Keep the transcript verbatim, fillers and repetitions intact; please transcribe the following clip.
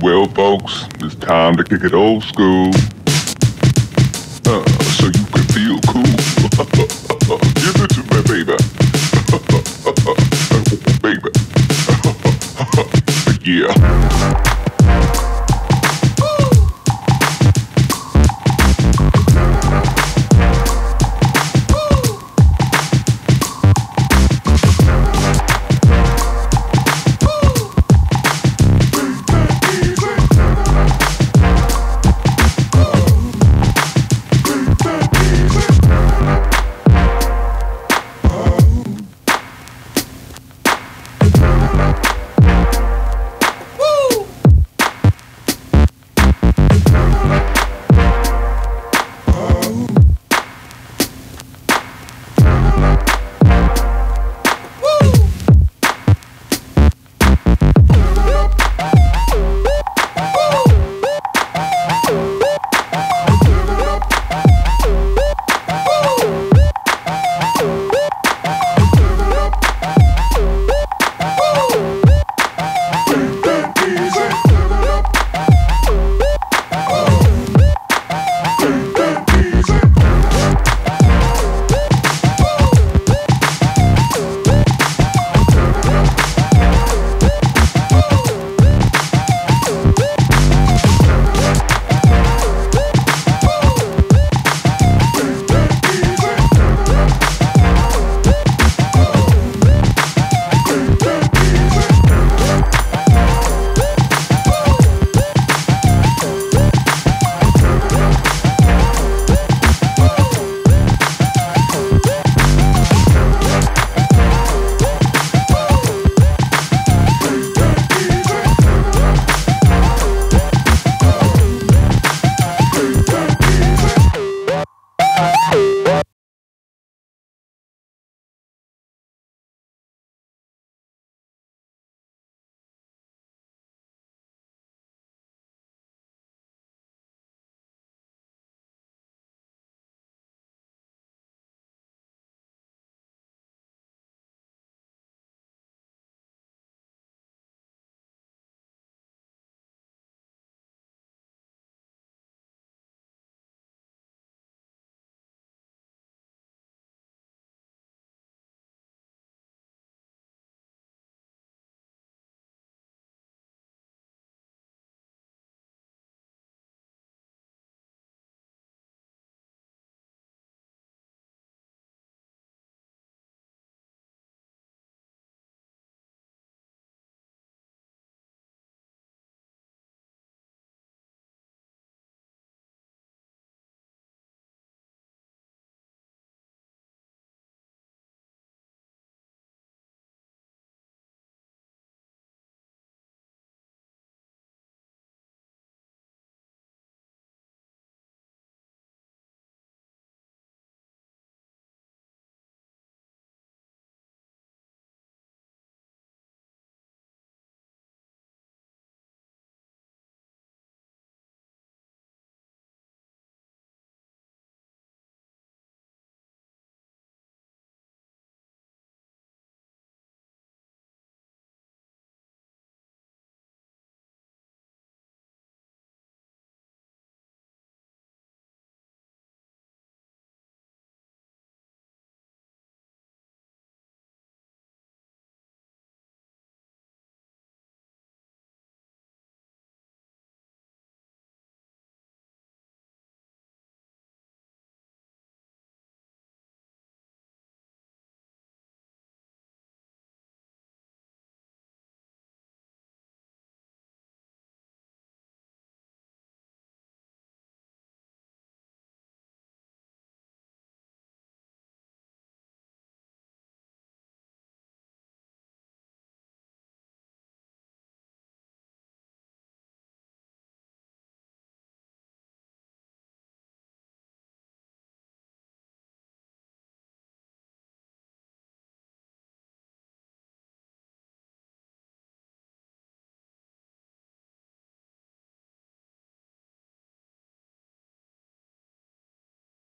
Well, folks, it's time to kick it old school.